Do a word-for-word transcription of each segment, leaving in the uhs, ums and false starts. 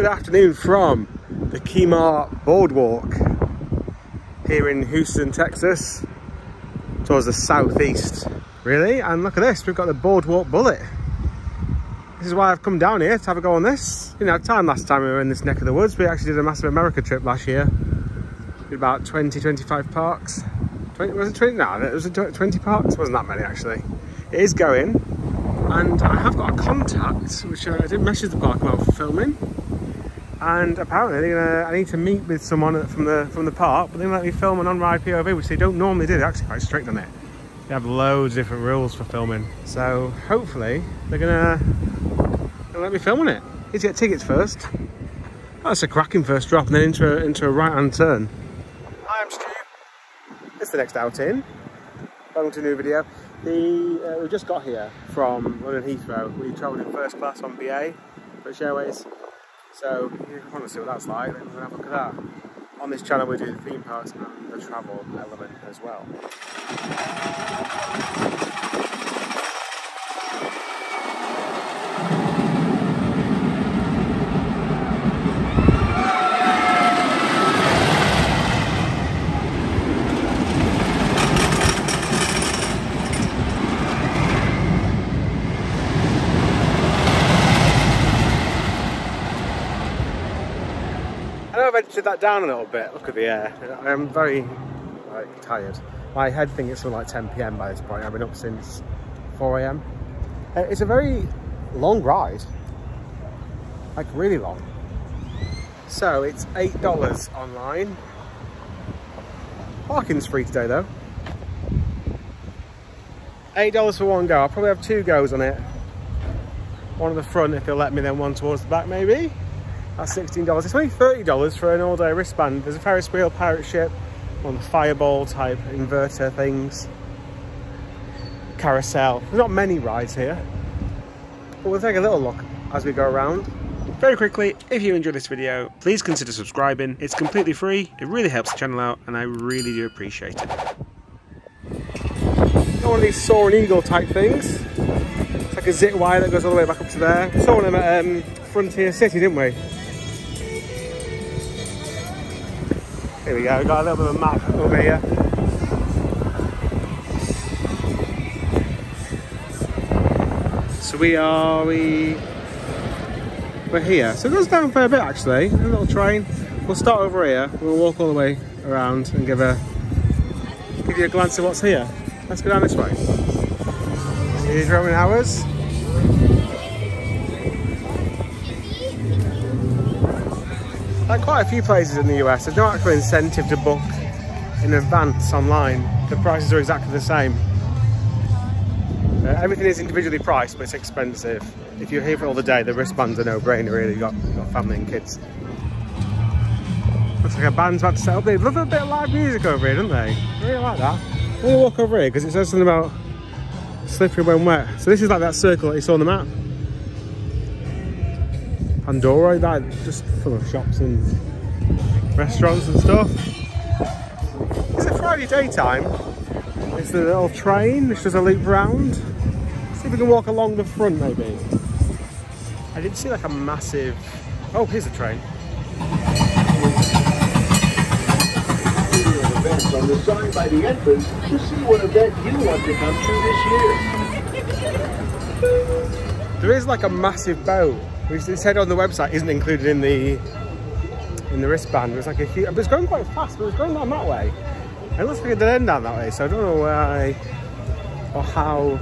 good afternoon from the Kemah Boardwalk here in Houston, Texas, towards the southeast, really. And look at this, we've got the Boardwalk Bullet. This is why I've come down here, to have a go on this. You know, time last time we were in this neck of the woods, we actually did a massive America trip last year. Did about twenty, twenty-five parks. twenty, was it twenty? No, it was twenty parks. It wasn't that many, actually. It is going. And I have got a contact, which I did message the park about for filming. And apparently, they're gonna, I need to meet with someone from the from the park, but they let me film an on-ride P O V, which they don't normally do. They're actually quite strict on it. They have loads of different rules for filming. So hopefully, they're gonna, gonna let me film on it. Need to get tickets first. That's a cracking first drop, and then into a, into a right-hand turn. Hi, I'm Steve. It's The Next Outing. Welcome to a new video. The, uh, we just got here from London Heathrow. We travelled in first class on B A, British Airways. So if you want to see what that's like, then we'll have a look at that. On this channel we do the theme parks and the travel element as well. Ventured that down a little bit. Look at the air. I am very like, tired. My head thing it's sort of like ten P M by this point. I've been up since four A M Uh, it's a very long ride, like really long. So it's eight dollars online. Parking's free today though. Eight dollars for one go. I'll probably have two goes on it. One at the front if they'll let me, then one towards the back maybe. That's sixteen dollars. It's only thirty dollars for an all-day wristband. There's a Ferris wheel, pirate ship, one of the fireball type inverter things, carousel. There's not many rides here, but we'll take a little look as we go around. Very quickly, if you enjoyed this video, please consider subscribing. It's completely free. It really helps the channel out, and I really do appreciate it. Got one of these saw and eagle type things. It's like a zip wire that goes all the way back up to there. Saw one of them at um, Frontier City, didn't we? Here we go, we've got a little bit of a map over here. So we are, we, we're here. So it goes down for a bit actually, a little train. We'll start over here, we'll walk all the way around and give a, give you a glance at what's here. Let's go down this way. Here's Roman hours. Like quite a few places in the U S, there's no actual incentive to book in advance online. The prices are exactly the same. Uh, everything is individually priced, but it's expensive. If you're here for all the day, the wristbands are no-brainer, really. You've got, you've got family and kids. Looks like a band's about to set up. They love a bit of live music over here, don't they? I really like that. I'm going to walk over here, because it says something about slippery when wet. So this is like that circle that you saw on the map. Pandora, that just full of shops and restaurants and stuff. It's a Friday daytime. It's the little train which does a loop round. See if we can walk along the front maybe. I didn't see like a massive. Oh, here's the train. Events on the sign by the entrance to see what event you want to come to this year. There is like a massive boat. Which it said on the website isn't included in the in the wristband. It was like a huge, but it's going quite fast, but it was going down that way. And it looks like it did end down that way, so I don't know where I, or how,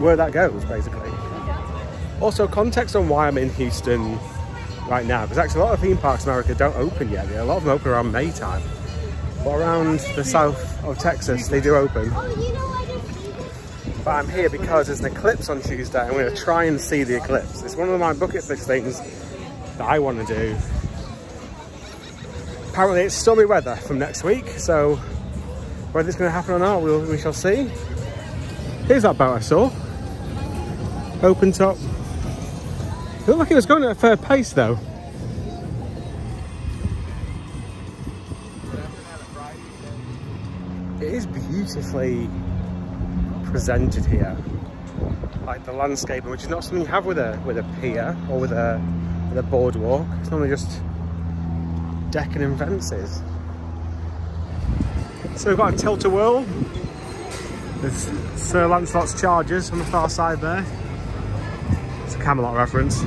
where that goes, basically. Also, context on why I'm in Houston right now, because actually a lot of theme parks in America don't open yet. A lot of them open around May time. But around the south of Texas, they do open. But I'm here because there's an eclipse on Tuesday and I'm going to try and see the eclipse. It's one of my bucket list things that I want to do. Apparently it's stormy weather from next week, so whether it's going to happen or not, we'll, we shall see. Here's that boat I saw. Open top. It looked like it was going at a fair pace though. It is beautifully presented here, like the landscape, which is not something you have with a with a pier or with a the boardwalk. It's normally just decking and fences. So we've got a tilt-a-whirl. There's Sir Lancelot's chargers on the far side there. It's a Camelot reference.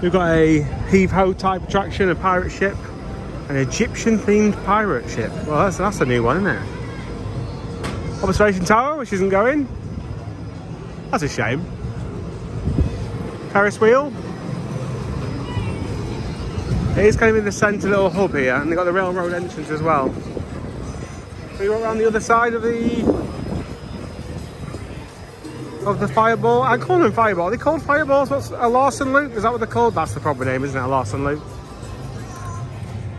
We've got a heave-ho type attraction, a pirate ship, an Egyptian-themed pirate ship. Well, that's, that's a new one, isn't it? Observation Tower, which isn't going. That's a shame. Ferris wheel. It is kind of in the centre little hub here, and they've got the railroad entrance as well. So we went around the other side of the of the fireball. I call them fireball. Are they called fireballs? What's a Larson loop? Is that what they're called? That's the proper name, isn't it? A Larson loop.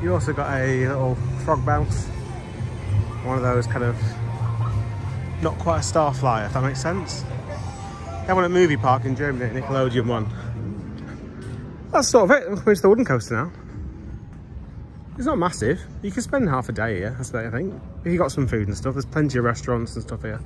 You also got a little frog bounce. One of those kind of not quite a star flyer, if that makes sense. I had one at Movie Park in Germany, a Nickelodeon one. That's sort of it. I'm coming to the wooden coaster now. It's not massive. You can spend half a day here, that's what I think. If you've got some food and stuff, there's plenty of restaurants and stuff here.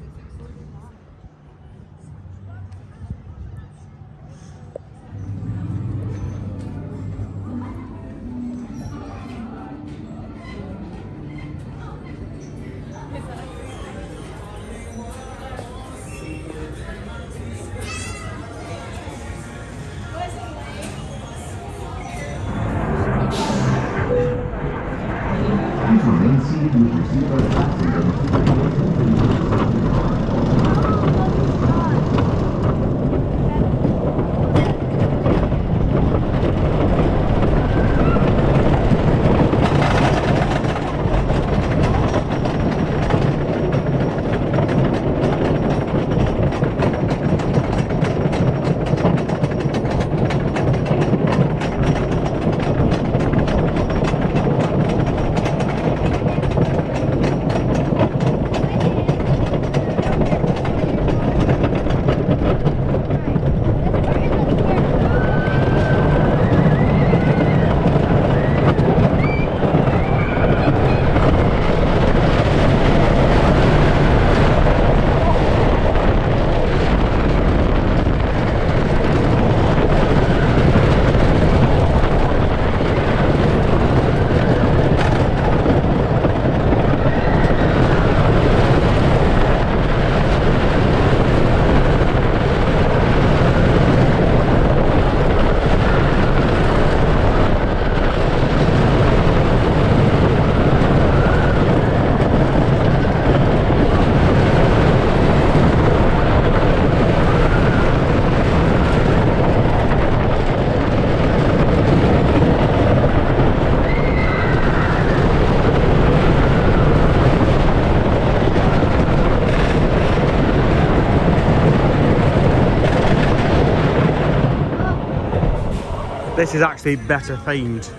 This is actually better themed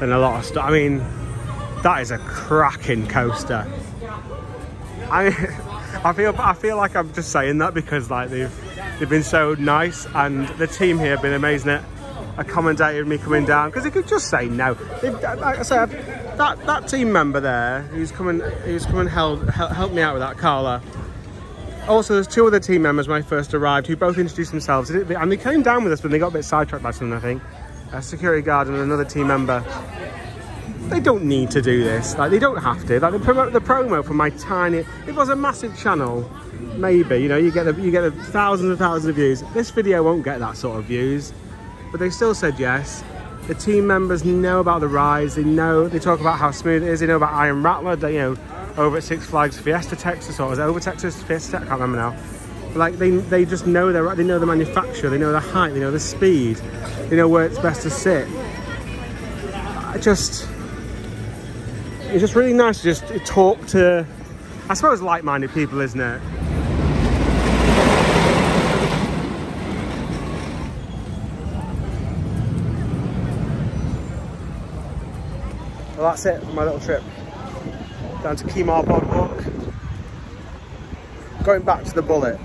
than a lot of stuff. I mean, that is a cracking coaster. I I feel I feel like I'm just saying that because like they've they've been so nice, and the team here have been amazing at accommodating me coming down, because they could just say no. They've, like I said, that that team member there who's coming who's come and helped help me out with that, Carla. Also, there's two other team members when I first arrived who both introduced themselves, and they came down with us, but they got a bit sidetracked by something, I think. A security guard and another team member. They don't need to do this. Like, they don't have to. Like, they promote the promo for my tiny. If it was a massive channel, maybe, you know, you get the, you get the thousands and thousands of views. This video won't get that sort of views, but they still said yes. The team members know about the rides. They know. They talk about how smooth it is. They know about Iron Rattler. They, you know. Over at Six Flags Fiesta Texas, or was it over Texas Fiesta? I can't remember now. But like they, they just know their, they know the manufacturer, they know the height, they know the speed, they know where it's best to sit. I just, it's just really nice to just talk to, I suppose, like-minded people, isn't it? Well, that's it for my little trip down to Kemah Boardwalk. Going back to the Bullet,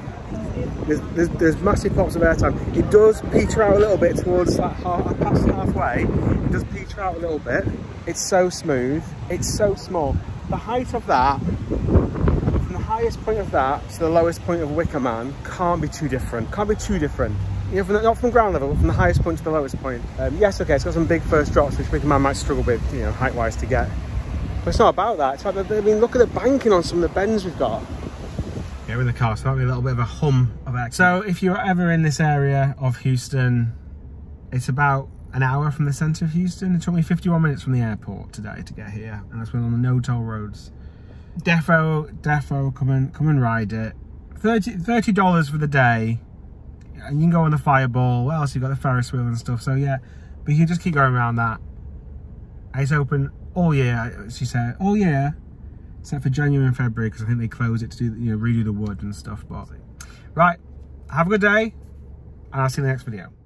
there's, there's, there's massive pops of airtime. It does peter out a little bit towards like half, past halfway. It does peter out a little bit. It's so smooth. It's so small. The height of that, from the highest point of that to the lowest point of Wicker Man, can't be too different. Can't be too different. you know, from, not from ground level, from the highest point to the lowest point. Um, yes, okay, it's got some big first drops, which Wicker Man might struggle with, you know, height-wise to get. But it's not about that. It's about the, I mean, look at the banking on some of the bends we've got. Yeah, we're in the car, so that'll be a little bit of a hum of action. So if you're ever in this area of Houston, it's about an hour from the centre of Houston. It took me fifty-one minutes from the airport today to get here, and that's been on the no-toll roads. Defo, defo, come and come and ride it. thirty dollars for the day, and you can go on the Fireball. What else? You've got the Ferris wheel and stuff. So yeah, but you can just keep going around that. It's open all year, she said, all year, except for January and February, because I think they close it to do, you know, redo the wood and stuff. But right, have a good day, and I'll see you in the next video.